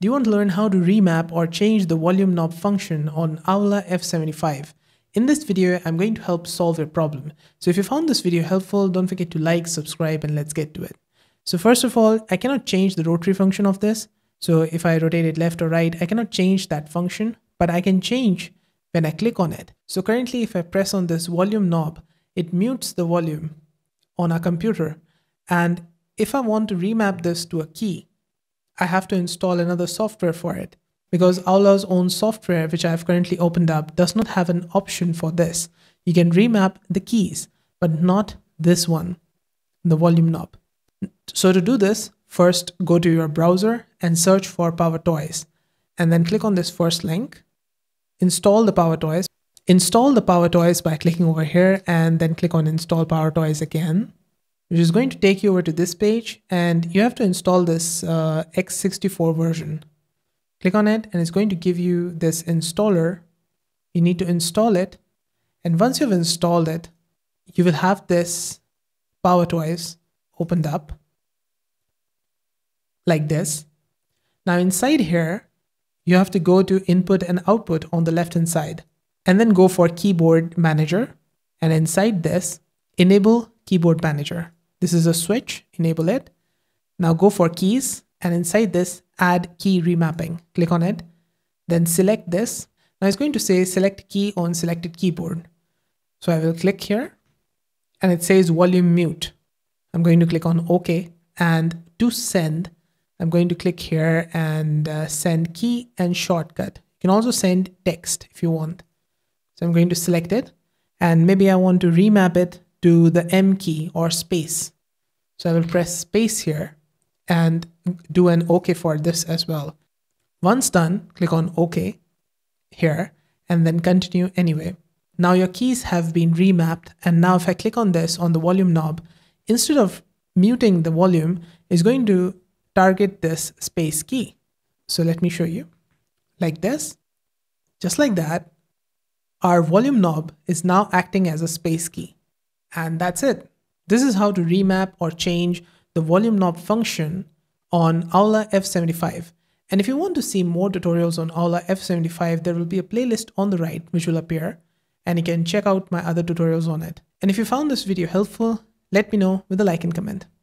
Do you want to learn how to remap or change the volume knob function on Aula F75? In this video, I'm going to help solve your problem. So if you found this video helpful, don't forget to like, subscribe, and let's get to it. So first of all, I cannot change the rotary function of this. So if I rotate it left or right, I cannot change that function, but I can change when I click on it. So currently, if I press on this volume knob, it mutes the volume on our computer. And if I want to remap this to a key, I have to install another software for it, because Aula's own software, which I've currently opened up, does not have an option for this. You can remap the keys, but not this one, the volume knob. So to do this, first go to your browser and search for PowerToys, and then click on this first link. Install the PowerToys. Install the PowerToys by clicking over here and then click on Install PowerToys again, which is going to take you over to this page, and you have to install this X64 version. Click on it and it's going to give you this installer. You need to install it, and once you've installed it, you will have this PowerToys opened up like this. Now inside here, you have to go to input and output on the left hand side, and then go for Keyboard Manager, and inside this, enable Keyboard Manager. This is a switch, enable it. Now go for keys, and inside this, add key remapping. Click on it, then select this. Now it's going to say select key on selected keyboard. So I will click here, and it says volume mute. I'm going to click on OK, and to send, I'm going to click here and send key and shortcut. You can also send text if you want. So I'm going to select it, and maybe I want to remap it to the M key or space. So I will press space here and do an OK for this as well. Once done, click on OK here and then continue anyway. Now your keys have been remapped, and now if I click on this on the volume knob, instead of muting the volume, it's going to target this space key. So let me show you. Like this, just like that, our volume knob is now acting as a space key. And that's it. This is how to remap or change the volume knob function on Aula F75. And if you want to see more tutorials on Aula F75, there will be a playlist on the right which will appear, and you can check out my other tutorials on it. And if you found this video helpful, let me know with a like and comment.